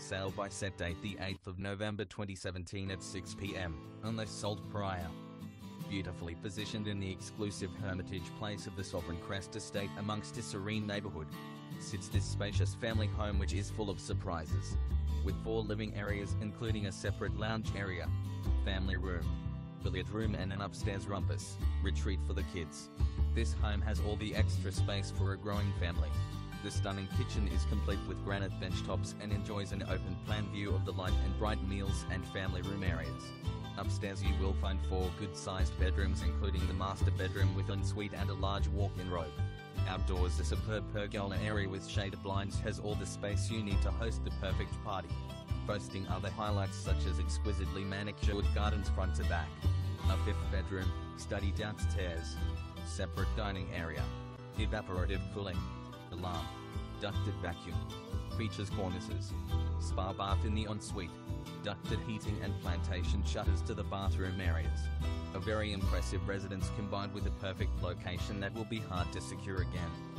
Sale by set date the 8th of November 2017 at 6 p.m, unless sold prior. Beautifully positioned in the exclusive Hermitage Place of the Sovereign Crest estate amongst a serene neighbourhood, sits this spacious family home which is full of surprises, with 4 living areas including a separate lounge area, family room, billiard room and an upstairs rumpus, retreat for the kids. This home has all the extra space for a growing family. The stunning kitchen is complete with granite benchtops and enjoys an open plan view of the light and bright meals and family room areas. Upstairs you will find 4 good-sized bedrooms including the master bedroom with en suite and a large walk-in robe. Outdoors a superb pergola area with shaded blinds has all the space you need to host the perfect party, boasting other highlights such as exquisitely manicured gardens front to back. A 5th bedroom, study downstairs, separate dining area, evaporative cooling, alarm, ducted vacuum, features cornices, spa bath in the ensuite, ducted heating and plantation shutters to the bathroom areas. A very impressive residence combined with a perfect location that will be hard to secure again.